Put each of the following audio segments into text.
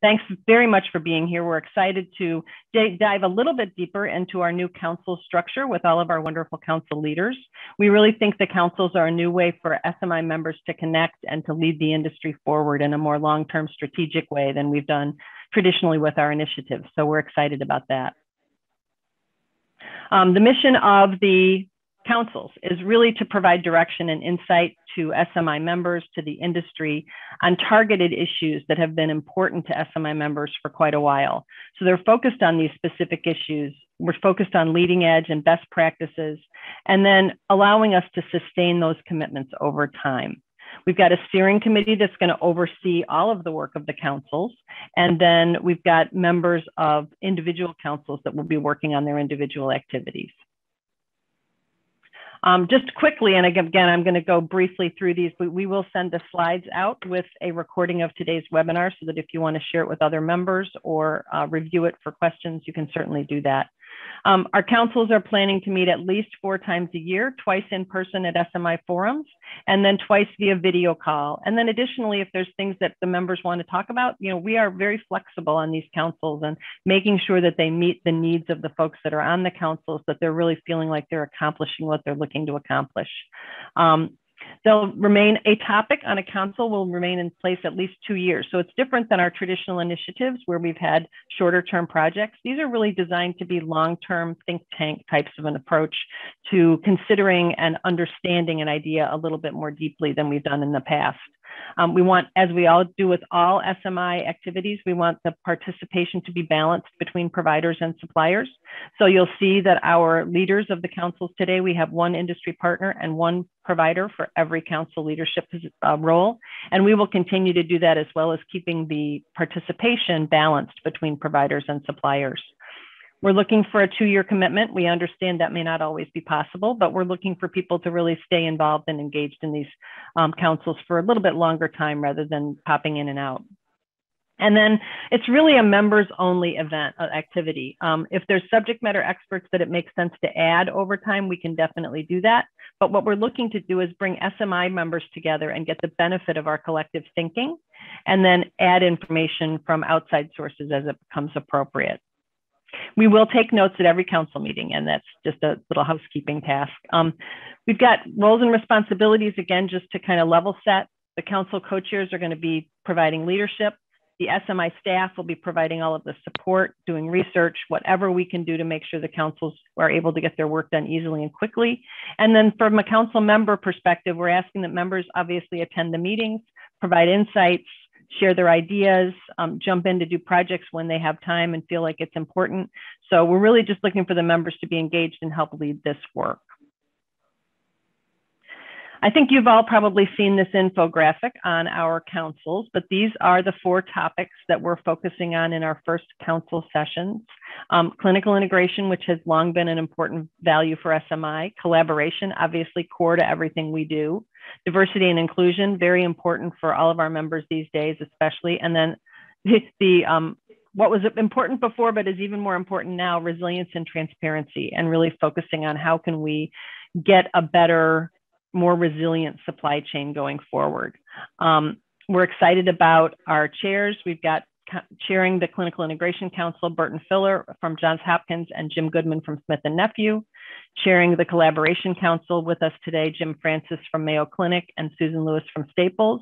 Thanks very much for being here. We're excited to dive a little bit deeper into our new council structure with all of our wonderful council leaders. We really think the councils are a new way for SMI members to connect and to lead the industry forward in a more long-term strategic way than we've done traditionally with our initiatives. So we're excited about that. The mission of the councils is really to provide direction and insight to SMI members, to the industry, on targeted issues that have been important to SMI members for quite a while. So they're focused on these specific issues. We're focused on leading edge and best practices, and then allowing us to sustain those commitments over time. We've got a steering committee that's going to oversee all of the work of the councils. And then we've got members of individual councils that will be working on their individual activities. Just quickly, and again, I'm going to go briefly through these, but we will send the slides out with a recording of today's webinar so that if you want to share it with other members or review it for questions, you can certainly do that. Our councils are planning to meet at least 4 times a year, twice in person at SMI forums, and then twice via video call. And then additionally, if there's things that the members want to talk about, you know, we are very flexible on these councils and making sure that they meet the needs of the folks that are on the councils, that they're really feeling like they're accomplishing what they're looking to accomplish. They'll remain a topic on a council will remain in place at least 2 years. So it's different than our traditional initiatives where we've had shorter term projects. These are really designed to be long-term think tank types of an approach to considering and understanding an idea a little bit more deeply than we've done in the past. We want, as we all do with all SMI activities, we want the participation to be balanced between providers and suppliers. So you'll see that our leaders of the councils today, we have one industry partner and one provider for every council leadership role. And we will continue to do that as well as keeping the participation balanced between providers and suppliers. We're looking for a 2-year commitment. We understand that may not always be possible, but we're looking for people to really stay involved and engaged in these councils for a little bit longer time rather than popping in and out. And then it's really a members only event activity. If there's subject matter experts that it makes sense to add over time, we can definitely do that. But what we're looking to do is bring SMI members together and get the benefit of our collective thinking, and then add information from outside sources as it becomes appropriate. We will take notes at every council meeting, and that's just a little housekeeping task. We've got roles and responsibilities, again, just to kind of level set. The council co-chairs are going to be providing leadership. The SMI staff will be providing all of the support, doing research, whatever we can do to make sure the councils are able to get their work done easily and quickly. And then from a council member perspective, we're asking that members obviously attend the meetings, provide insights, share their ideas, jump in to do projects when they have time and feel like it's important. So we're really just looking for the members to be engaged and help lead this work. I think you've all probably seen this infographic on our councils, but these are the 4 topics that we're focusing on in our first council sessions. Clinical integration, which has long been an important value for SMI. Collaboration, obviously core to everything we do. Diversity and inclusion, very important for all of our members these days, especially. And then what was important before, but is even more important now, resilience and transparency, and really focusing on how can we get a better, more resilient supply chain going forward. We're excited about our chairs. We've got chairing the Clinical Integration Council, Burton Fuller from Johns Hopkins and Jim Goodman from Smith and Nephew. Chairing the Collaboration Council with us today, Jim Francis from Mayo Clinic and Susan Lewis from Staples.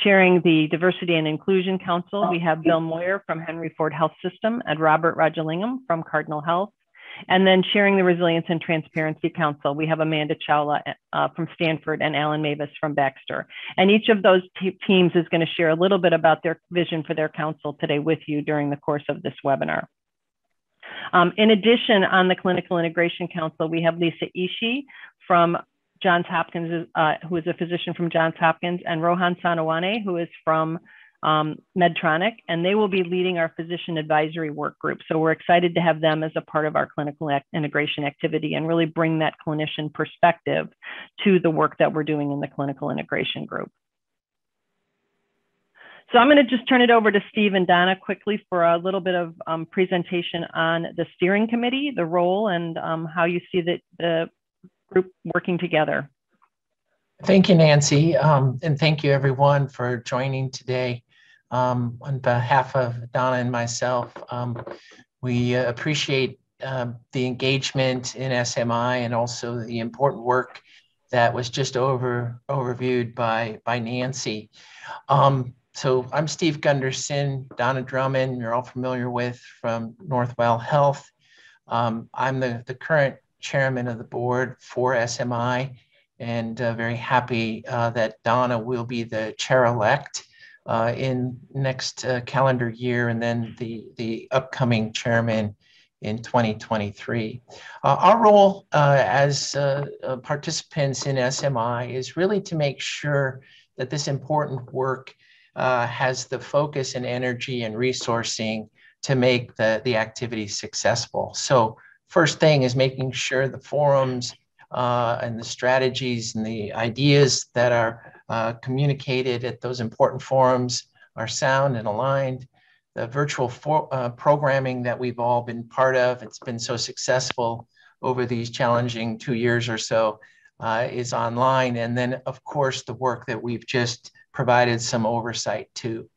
Chairing the Diversity and Inclusion Council, we have Bill Moyer from Henry Ford Health System and Robert Rajalingam from Cardinal Health. And then chairing the Resilience and Transparency Council, we have Amanda Chawla from Stanford and Alan Mavis from Baxter. And each of those teams is going to share a little bit about their vision for their council today with you during the course of this webinar. In addition, on the Clinical Integration Council, we have Lisa Ishii from Johns Hopkins, who is a physician from Johns Hopkins, and Rohan Sanawane, who is from Medtronic, and they will be leading our physician advisory work group. So we're excited to have them as a part of our clinical integration activity and really bring that clinician perspective to the work that we're doing in the clinical integration group. So I'm going to just turn it over to Steve and Donna quickly for a little bit of presentation on the steering committee, the role, and how you see the group working together. Thank you, Nancy, and thank you everyone for joining today. on behalf of Donna and myself. We appreciate the engagement in SMI and also the important work that was just overviewed by Nancy. So I'm Steve Gunderson, Donna Drummond, you're all familiar with, from Northwell Health. I'm the current chairman of the board for SMI, and very happy that Donna will be the chair-elect in next calendar year, and then the upcoming chairman in 2023. Our role as participants in SMI is really to make sure that this important work has the focus and energy and resourcing to make the activity successful. So first thing is making sure the forums and the strategies and the ideas that are communicated at those important forums are sound and aligned. The virtual programming that we've all been part of, it's been so successful over these challenging 2 years or so, is online. And then of course, the work that we've just provided some oversight to.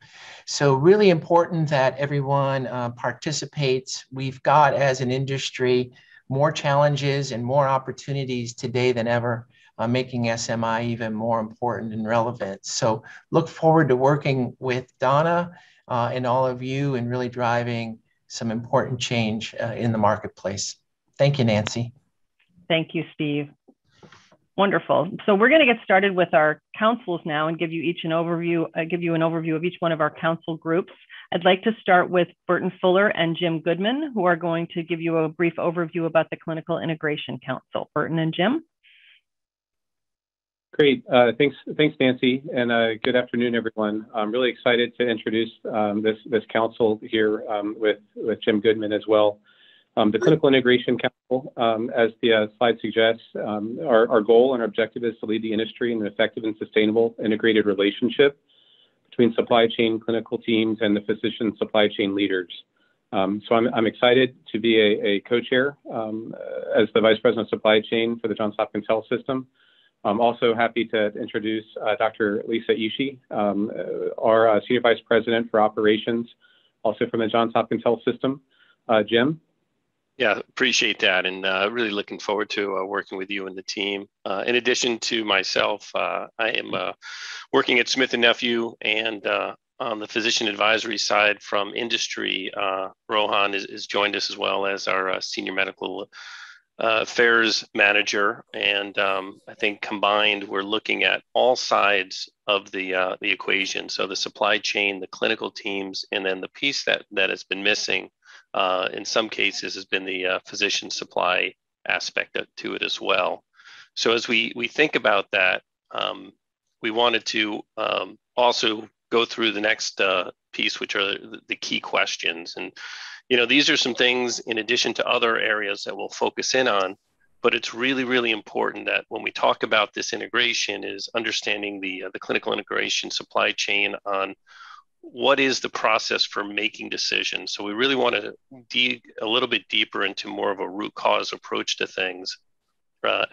So really important that everyone participates. We've got, as an industry, more challenges and more opportunities today than ever, making SMI even more important and relevant. So look forward to working with Donna and all of you, and really driving some important change in the marketplace. Thank you, Nancy. Thank you, Steve. Wonderful. So we're going to get started with our councils now and give you each an overview. Give you an overview of each one of our council groups. I'd like to start with Burton Fuller and Jim Goodman, who are going to give you a brief overview about the Clinical Integration Council. Burton and Jim. Great. Thanks, Nancy, and good afternoon, everyone. I'm really excited to introduce this council here with Jim Goodman as well. The Clinical Integration Council, as the slide suggests, our goal and our objective is to lead the industry in an effective and sustainable integrated relationship between supply chain clinical teams and the physician supply chain leaders. So I'm excited to be a co-chair as the Vice President of Supply Chain for the Johns Hopkins Health System. I'm also happy to introduce Dr. Lisa Ishii, our Senior Vice President for Operations, also from the Johns Hopkins Health System. Jim? Yeah, appreciate that, and really looking forward to working with you and the team. In addition to myself, I am working at Smith and Nephew, and on the physician advisory side from industry, Rohan has joined us, as well as our senior medical affairs manager, and I think combined we're looking at all sides of the equation, so the supply chain, the clinical teams, and then the piece that has been missing in some cases has been the physician supply aspect to it as well. So as we think about that, we wanted to also go through the next piece, which are the key questions. And, you know, these are some things in addition to other areas that we'll focus in on, but it's really, really important that when we talk about this integration is understanding the clinical integration supply chain on what is the process for making decisions. So we really want to dig a little bit deeper into more of a root cause approach to things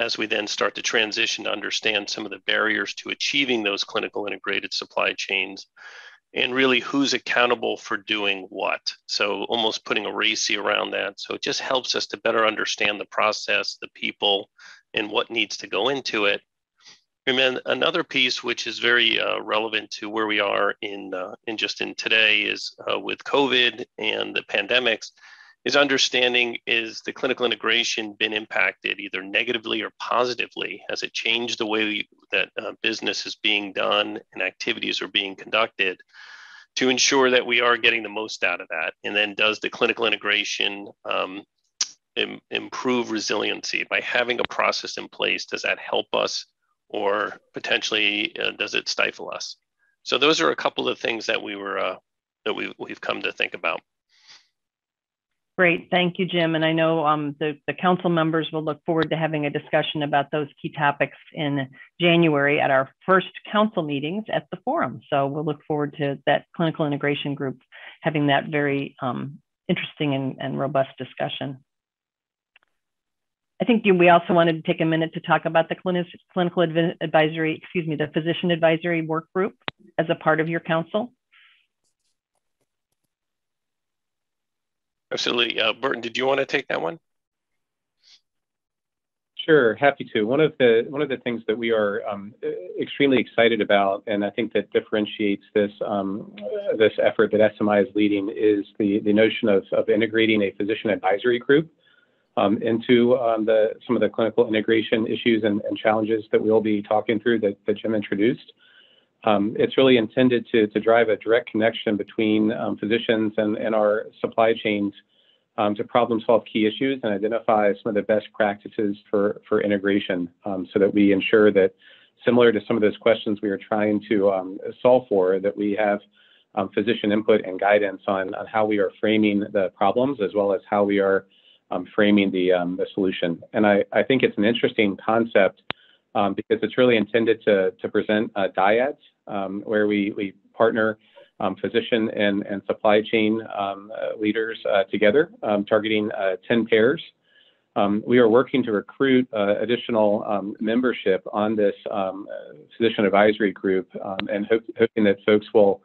as we then start to transition to understand some of the barriers to achieving those clinical integrated supply chains and really who's accountable for doing what. So almost putting a RACI around that. So it just helps us to better understand the process, the people, and what needs to go into it. And then another piece, which is very relevant to where we are in today, is with COVID and the pandemics, is understanding, is the clinical integration been impacted either negatively or positively? Has it changed the way that business is being done and activities are being conducted, to ensure that we are getting the most out of that? And then does the clinical integration improve resiliency? By having a process in place, does that help us? Or potentially, does it stifle us? So those are a couple of things that we've come to think about. Great, thank you, Jim. And I know the council members will look forward to having a discussion about those key topics in January at our first council meetings at the forum. So we'll look forward to that clinical integration group having that very interesting and robust discussion. I think we also wanted to take a minute to talk about the the physician advisory work group as a part of your council. Absolutely. Burton, did you want to take that one? Sure, happy to. One of the things that we are extremely excited about, and I think that differentiates this this effort that SMI is leading, is the notion of integrating a physician advisory group into some of the clinical integration issues and challenges that we'll be talking through that Jim introduced. It's really intended to drive a direct connection between physicians and our supply chains to problem solve key issues and identify some of the best practices for integration so that we ensure that, similar to some of those questions we are trying to solve for, that we have physician input and guidance on how we are framing the problems as well as how we are framing the solution. And I think it's an interesting concept because it's really intended to present dyads where we partner physician and supply chain leaders together, targeting 10 pairs. We are working to recruit additional membership on this physician advisory group and hoping that folks will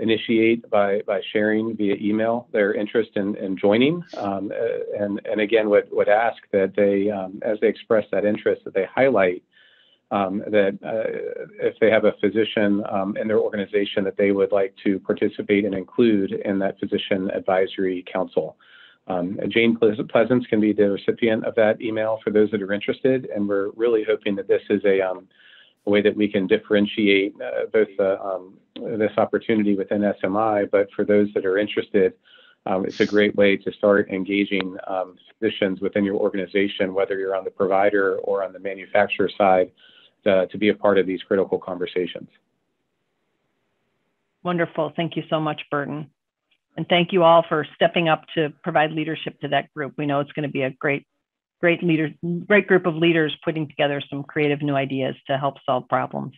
initiate by sharing via email their interest in joining. And again, would ask that they, as they express that interest, that they highlight that if they have a physician in their organization that they would like to participate and include in that physician advisory council. Jane Pleasance can be the recipient of that email for those that are interested, and we're really hoping that this is a way that we can differentiate both this opportunity within SMI, but for those that are interested, it's a great way to start engaging physicians within your organization, whether you're on the provider or on the manufacturer side, to be a part of these critical conversations. Wonderful. Thank you so much, Burton. And thank you all for stepping up to provide leadership to that group. We know it's going to be a great group of leaders putting together some creative new ideas to help solve problems.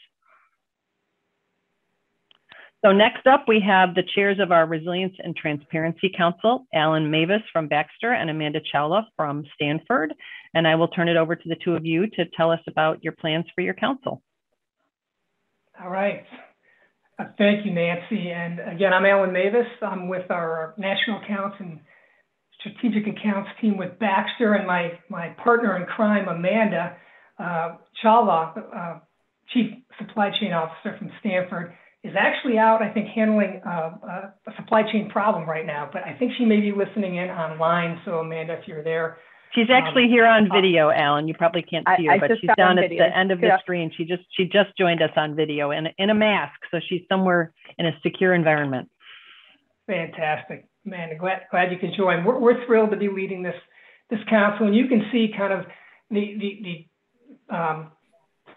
So next up, we have the chairs of our Resilience and Transparency Council, Alan Mavis from Baxter and Amanda Chawla from Stanford. And I will turn it over to the two of you to tell us about your plans for your council. All right. Thank you, Nancy. And again, I'm Alan Mavis. I'm with our National Accounts and Strategic Accounts team with Baxter, and my partner in crime, Amanda Chawla, Chief Supply Chain Officer from Stanford, is actually out, I think, handling a supply chain problem right now, but I think she may be listening in online. So Amanda, if you're there. She's actually here on video, Alan. You probably can't see her, but she's down at the end of the screen. She just joined us on video in a mask. So she's somewhere in a secure environment. Fantastic. Amanda, glad you could join. We're thrilled to be leading this council, and you can see kind of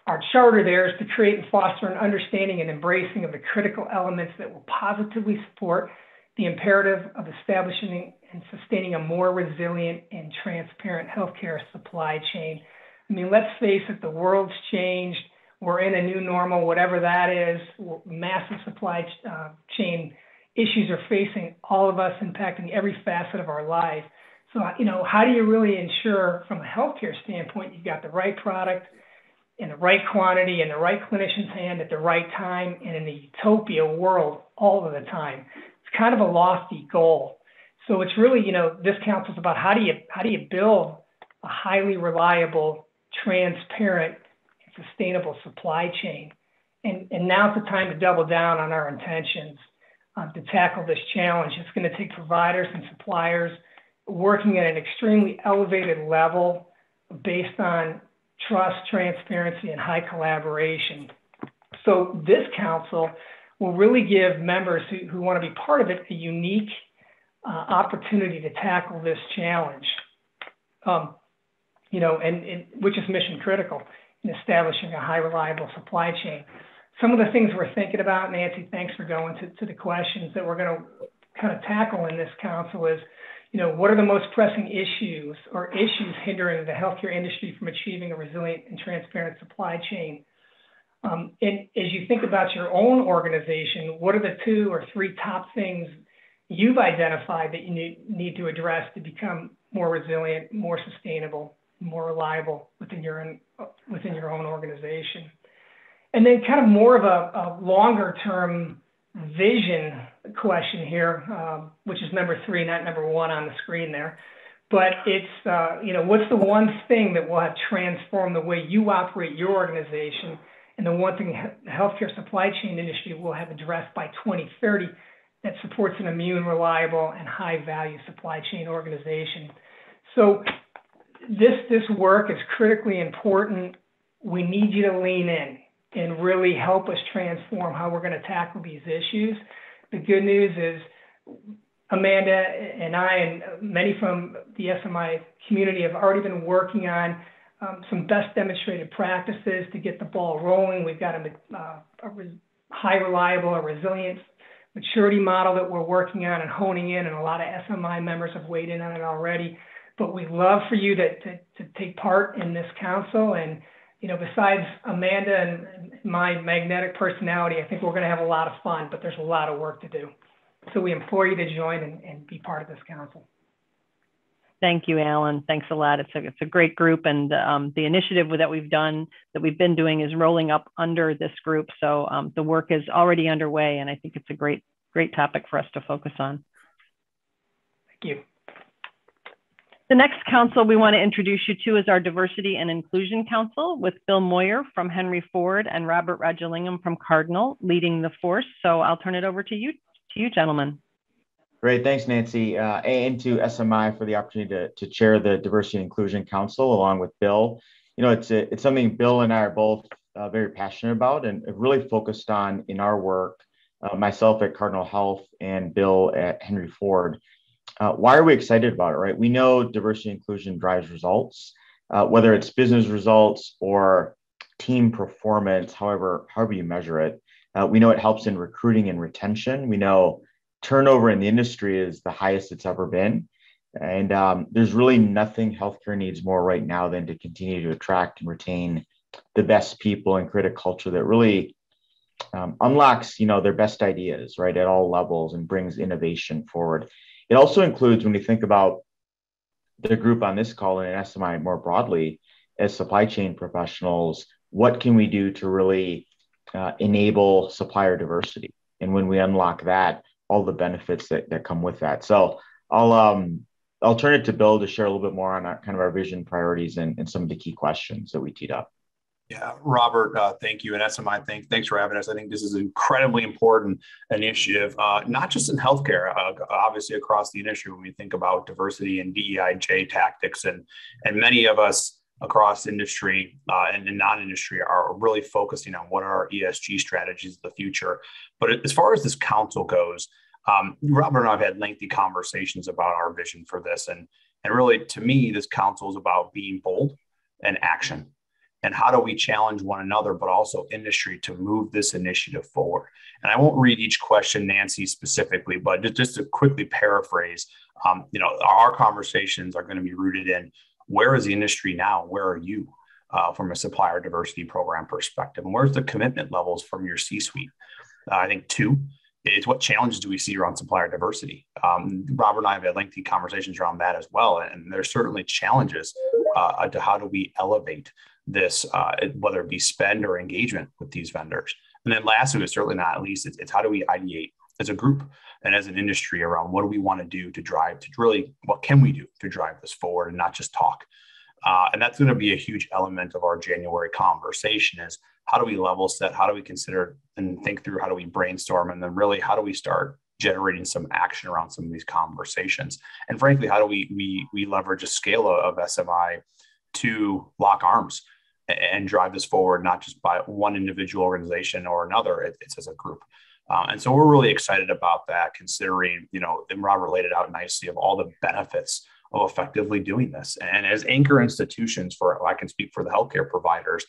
our charter there is to create and foster an understanding and embracing of the critical elements that will positively support the imperative of establishing and sustaining a more resilient and transparent healthcare supply chain. I mean, let's face it, the world's changed. We're in a new normal, whatever that is. Massive supply chain issues are facing all of us, impacting every facet of our life. So, you know, how do you really ensure from a healthcare standpoint, you've got the right product, in the right quantity, in the right clinician's hand at the right time, and in a utopia world all of the time? It's kind of a lofty goal. So it's really, you know, this council's about how do you build a highly reliable, transparent, and sustainable supply chain? And now's the time to double down on our intentions to tackle this challenge. It's going to take providers and suppliers working at an extremely elevated level based on trust, transparency, and high collaboration. So this council will really give members who want to be part of it a unique opportunity to tackle this challenge, you know, and which is mission critical in establishing a high reliable supply chain. Some of the things we're thinking about, Nancy, thanks for going to the questions that we're going to kind of tackle in this council is, you know, what are the most pressing issues or issues hindering the healthcare industry from achieving a resilient and transparent supply chain? And as you think about your own organization, what are the 2 or 3 top things you've identified that you need to address to become more resilient, more sustainable, more reliable within your own organization? And then kind of more of a longer term vision question here, which is number 3, not number 1 on the screen there. But it's, you know, what's the one thing that will have transformed the way you operate your organization, and the one thing the healthcare supply chain industry will have addressed by 2030 that supports an immune, reliable, and high-value supply chain organization? So this work is critically important. We need you to lean in and really help us transform how we're going to tackle these issues. The good news is Amanda and I and many from the SMI community have already been working on some best demonstrated practices to get the ball rolling. We've got a high reliable, resilient maturity model that we're working on and honing in, and a lot of SMI members have weighed in on it already. But we'd love for you to take part in this council. And, you know, besides Amanda and my magnetic personality, I think we're going to have a lot of fun, but there's a lot of work to do. So we implore you to join and be part of this council. Thank you, Alan. Thanks a lot. It's a great group, and the initiative that we've been doing is rolling up under this group. So the work is already underway, and I think it's a great topic for us to focus on. Thank you. The next council we want to introduce you to is our Diversity and Inclusion Council, with Bill Moyer from Henry Ford and Robert Rajalingam from Cardinal leading the force. So I'll turn it over to you gentlemen. Great, thanks, Nancy, and to SMI for the opportunity to chair the Diversity and Inclusion Council along with Bill. You know, it's something Bill and I are both very passionate about and really focused on in our work, myself at Cardinal Health and Bill at Henry Ford. Why are we excited about it, right? We know diversity and inclusion drives results, whether it's business results or team performance, however you measure it. We know it helps in recruiting and retention. We know turnover in the industry is the highest it's ever been. And there's really nothing healthcare needs more right now than to continue to attract and retain the best people and create a culture that really unlocks, you know, their best ideas, right, at all levels, and brings innovation forward. It also includes, when we think about the group on this call and in SMI more broadly, as supply chain professionals, what can we do to really enable supplier diversity? And when we unlock that, all the benefits that come with that. So I'll turn it to Bill to share a little bit more on our vision, priorities, and some of the key questions that we teed up. Yeah, Robert, thank you. And SMI, thanks for having us. I think this is an incredibly important initiative, not just in healthcare, obviously across the industry when we think about diversity and DEIJ tactics. And many of us across industry and non-industry are really focusing on what are our ESG strategies of the future. But as far as this council goes, Robert and I have had lengthy conversations about our vision for this. And really, to me, this council is about being bold and action. And how do we challenge one another, but also industry, to move this initiative forward? And I won't read each question, Nancy, specifically, but just to quickly paraphrase, you know, our conversations are going to be rooted in where is the industry now? Where are you from a supplier diversity program perspective? And where's the commitment levels from your C-suite? I think 2 is, what challenges do we see around supplier diversity? Robert and I have had lengthy conversations around that as well. And there's certainly challenges to how do we elevate this, whether it be spend or engagement with these vendors. And then lastly, but certainly not least, it's how do we ideate as a group and as an industry around what do we want to do to drive, to really, what can we do to drive this forward and not just talk? And that's going to be a huge element of our January conversation, is how do we level set, how do we consider and think through, how do we brainstorm, and then really how do we start generating some action around some of these conversations? And frankly, how do we leverage a scale of SMI to lock arms and drive this forward, not just by one individual organization or another, it's as a group. And so we're really excited about that, considering, you know, and Robert laid it out nicely of all the benefits of effectively doing this. And as anchor institutions for, I can speak for the healthcare providers,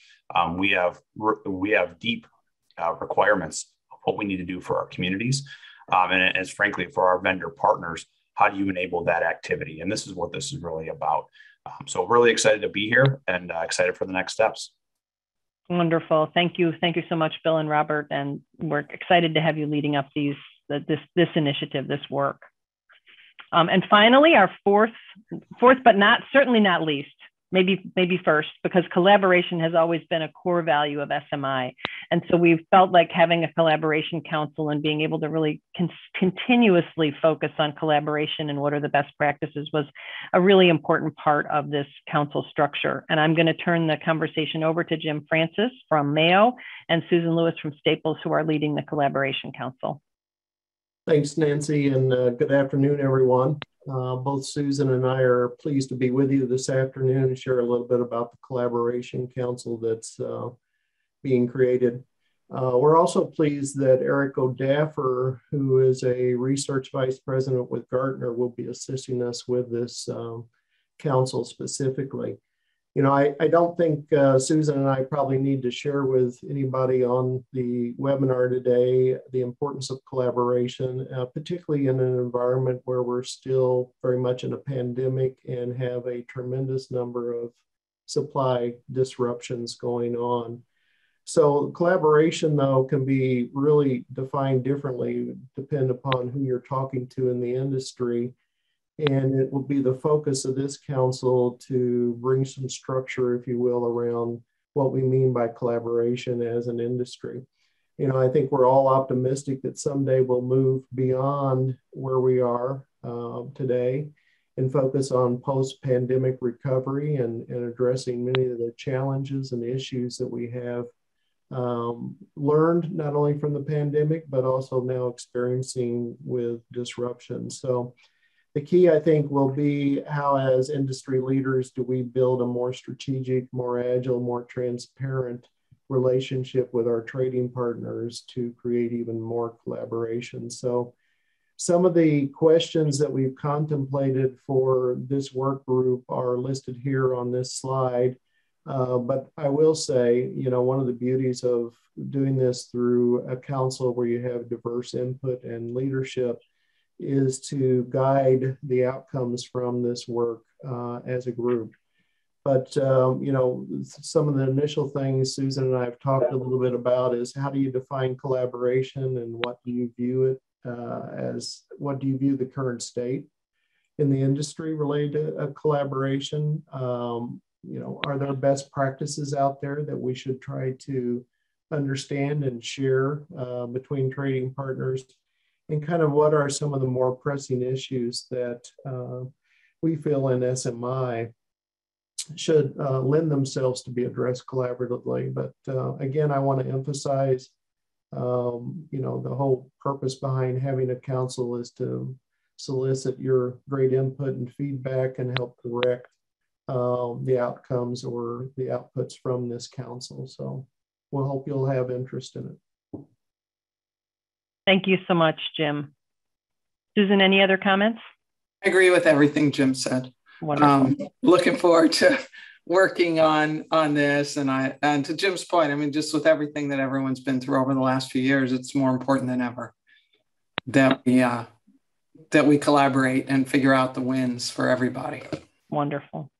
we have deep requirements of what we need to do for our communities. And as frankly, for our vendor partners, how do you enable that activity? And this is what this is really about. So really excited to be here and excited for the next steps. Wonderful. Thank you. Thank you so much, Bill and Robert. And we're excited to have you leading up this initiative, this work. And finally, our fourth but certainly not least, maybe first, because collaboration has always been a core value of SMI. And so we've felt like having a collaboration council and being able to really continuously focus on collaboration and what are the best practices was a really important part of this council structure. And I'm going to turn the conversation over to Jim Francis from Mayo and Susan Lewis from Staples, who are leading the collaboration council. Thanks, Nancy, and good afternoon, everyone. Both Susan and I are pleased to be with you this afternoon and share a little bit about the collaboration council that's being created. We're also pleased that Eric O'Daffer, who is a research vice president with Gartner, will be assisting us with this council specifically. You know, I don't think Susan and I probably need to share with anybody on the webinar today the importance of collaboration, particularly in an environment where we're still very much in a pandemic and have a tremendous number of supply disruptions going on. So collaboration, though, can be really defined differently, depending upon who you're talking to in the industry. And it will be the focus of this council to bring some structure, if you will, around what we mean by collaboration as an industry. You know, I think we're all optimistic that someday we'll move beyond where we are today and focus on post-pandemic recovery and addressing many of the challenges and issues that we have learned, not only from the pandemic, but also now experiencing with disruption. So the key, I think, will be how, as industry leaders, do we build a more strategic, more agile, more transparent relationship with our trading partners to create even more collaboration. So some of the questions that we've contemplated for this work group are listed here on this slide. But I will say, you know, one of the beauties of doing this through a council where you have diverse input and leadership is to guide the outcomes from this work as a group. But, you know, some of the initial things Susan and I have talked a little bit about is how do you define collaboration and what do you view it as, what do you view the current state in the industry related to collaboration? You know, are there best practices out there that we should try to understand and share between trading partners? And kind of what are some of the more pressing issues that we feel in SMI should lend themselves to be addressed collaboratively. But again, I want to emphasize, you know, the whole purpose behind having a council is to solicit your great input and feedback and help direct the outcomes or the outputs from this council. So we'll hope you'll have interest in it. Thank you so much, Jim. Susan, any other comments? I agree with everything Jim said. Wonderful. Looking forward to working on this. And to Jim's point, I mean, just with everything that everyone's been through over the last few years, it's more important than ever that we collaborate and figure out the wins for everybody. Wonderful.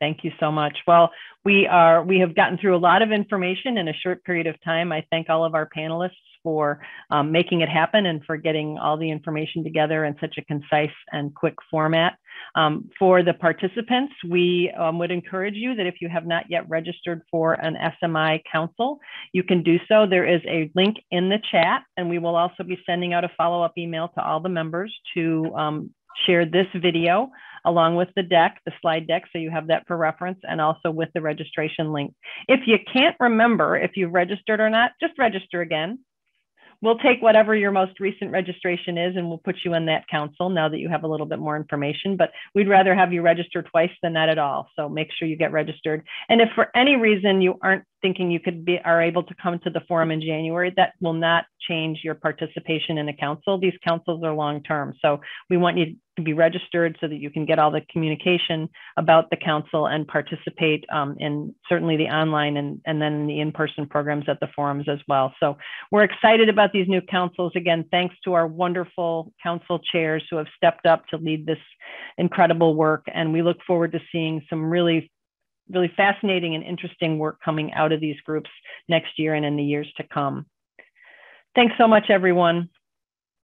Thank you so much. Well, we have gotten through a lot of information in a short period of time. I thank all of our panelists for making it happen and for getting all the information together in such a concise and quick format. For the participants, we would encourage you that if you have not yet registered for an SMI council, you can do so. There is a link in the chat, and we will also be sending out a follow-up email to all the members to share this video along with the deck, the slide deck, so you have that for reference, and also with the registration link. If you can't remember if you've registered or not, just register again. We'll take whatever your most recent registration is and we'll put you in that council now that you have a little bit more information, but we'd rather have you register twice than not at all. So make sure you get registered. And if for any reason you aren't thinking you are able to come to the forum in January, that will not change your participation in a council. These councils are long-term. So we want you to be registered so that you can get all the communication about the council and participate in certainly the online and then the in-person programs at the forums as well. So we're excited about these new councils. Again, thanks to our wonderful council chairs who have stepped up to lead this incredible work. And we look forward to seeing some really fascinating and interesting work coming out of these groups next year and in the years to come. Thanks so much, everyone.